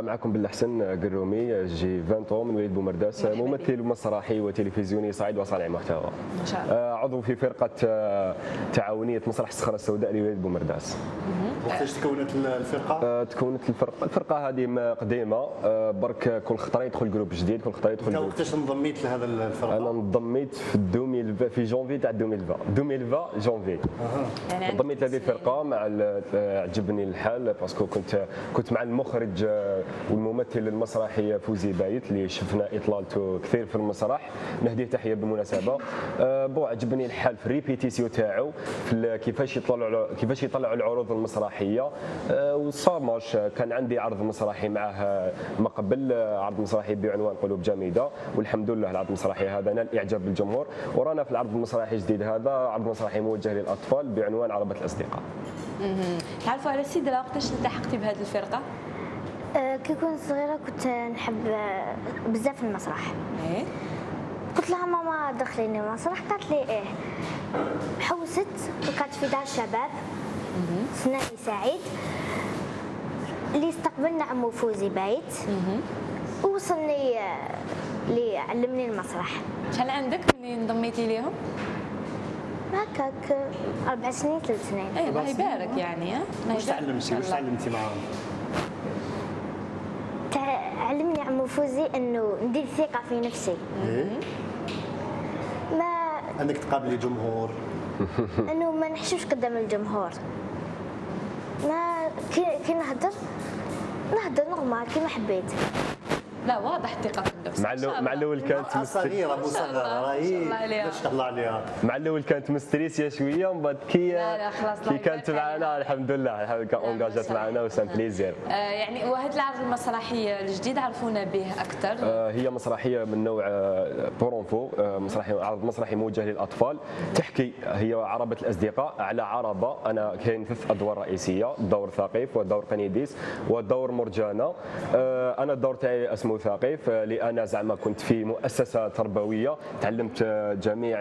معكم بلحسن قرومي جي 20 من وليد بومرداس، ممثل مسرحي وتلفزيوني صاعد وصانع محتوى ان شاء الله، عضو في فرقه تعاونيه مسرح الصخرة السوداء لوليد بومرداس. وقتاش تكونت الفرقه؟ تكونت الفرقه هذه قديمه، برك كل خطره يدخل جروب جديد، كل خطره يدخل جروب. وقتاش انضميت لهذا الفرقه؟ انا انضميت في 2000 في جونفي تاع 2020 جونفي. انضميت لهذه الفرقه مع عجبني الحال باسكو كنت مع المخرج والممثل المسرحي فوزي بايت اللي شفنا اطلالته كثير في المسرح، نهديه تحيه بالمناسبه. بو عجبني الحال في الريبيتيسيو تاعو، في كيفاش يطلعوا العروض المسرحيه. وصاماش كان عندي عرض مسرحي معه ما قبل، عرض مسرحي بعنوان قلوب جميلة، والحمد لله العرض المسرحي هذا نال اعجاب الجمهور، ورانا في العرض المسرحي الجديد هذا عرض مسرحي موجه للاطفال بعنوان عربة الأصدقاء. تعرفوا على سيدرا، وقتاش التحقتي بهذه الفرقه؟ كي كنت صغيره كنت نحب بزاف المسرح. قلت لها ماما دخليني المسرح، قالت لي ايه. حوست وكانت في دار شباب سناني سعيد اللي استقبلنا عمو فوزي بايت ووصلني اللي علمني المسرح. شحال عندك منين انضميتي ليهم؟ هكاك 4 سنين 3 سنين. اي الله يبارك. يعني واش تعلمتي معاهم؟ علمني عمو فوزي انه ندير ثقه في نفسي. ما انك تقابلي جمهور، انه ما نحشمش قدام الجمهور، ما كي نهضر نورمال كيما حبيت. لا واضح الثقه في النفس. مع الاول كانت صغيره مصغره راهي ما شاء الله عليها. مع الاول كانت مستريسيه شويه، ومن بعد كي كانت معنا الحمد لله اونجاجات معنا وسان بليزير. يعني وهذا العرض المسرحي الجديد عرفونا به اكثر. هي مسرحيه من نوع بورونفو، عرض مسرحي موجه للاطفال. تحكي هي عربه الاصدقاء على عربه، انا كاين 3 ادوار رئيسيه، دور ثقيف ودور قنيديس ودور مرجانه. انا الدور تاعي اسمه ثقيف، لأن زعما كنت في مؤسسة تربوية، تعلمت جميع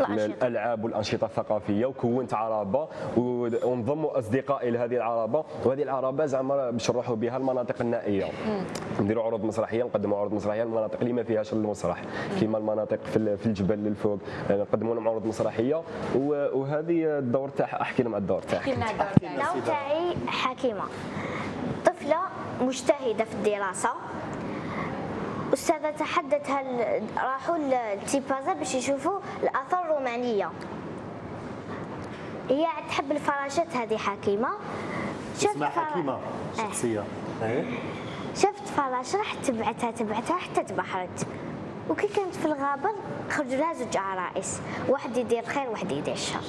الألعاب والأنشطة الثقافية، وكونت عربة ونضم أصدقائي لهذه العربة، وهذه العربة زعما باش نروحوا بها المناطق النائية، نديروا عروض مسرحية، نقدموا عروض مسرحية للمناطق اللي ما فيهاش المسرح، كيما المناطق في الجبل للفوق، نقدموا لهم عروض مسرحية. وهذه الدور تاعها، أحكي لهم على الدور تاعك. الدور تاعي حكيمة، طفلة مجتهدة في الدراسة. الأستاذة تحدثها راحوا لتيبازا باش يشوفوا الآثار الرومانية. هي تحب الفراشات هذه حكيمة. اسمها حكيمة شخصية. شفت فراشة راحت تبعتها حتى تبحرت. وكي كانت في الغابة خرجوا لها 2 عرايس، واحد يدير الخير وواحد يدير الشر.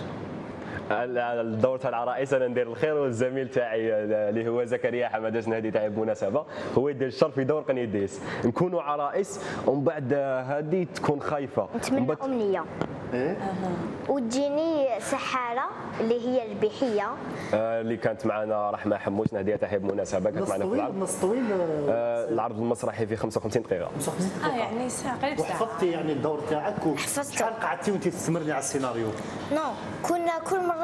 الدور تاع العرائس انا ندير الخير، والزميل تاعي اللي هو زكريا حمدان هادي تاعي بالمناسبه هو يدير الشر في دور قنيديس. نكونوا عرائس ومن بعد هادي تكون خايفه، نتمنى امنيه وتجيني سحاره اللي هي البحيه اللي كانت معنا رحمه حموش، نهديها تحيه بالمناسبه، كانت معنا في العرض. العرض المسرحي في 55 دقيقه. يعني ساعه قريب ساعه. وحفظتي يعني الدور تاعك وحفظتي؟ شحال قعدتي وانت تستمري على السيناريو؟ نو، كنا كل مره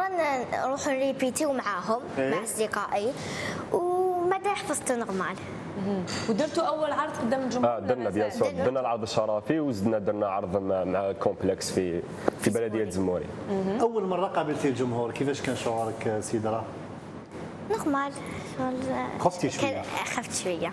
نروح نريبيتيو معاهم مع اصدقائي وماذا حفظت نورمال. ودرتوا اول عرض قدام الجمهور؟ درنا بيان سور، درنا العرض الشرفي وزدنا درنا عرض مع كومبلكس في بلديه زموري. اول مره قابلتي الجمهور كيفاش كان شعورك سيدرا؟ نورمال. خفتي شويه؟ خفت شويه.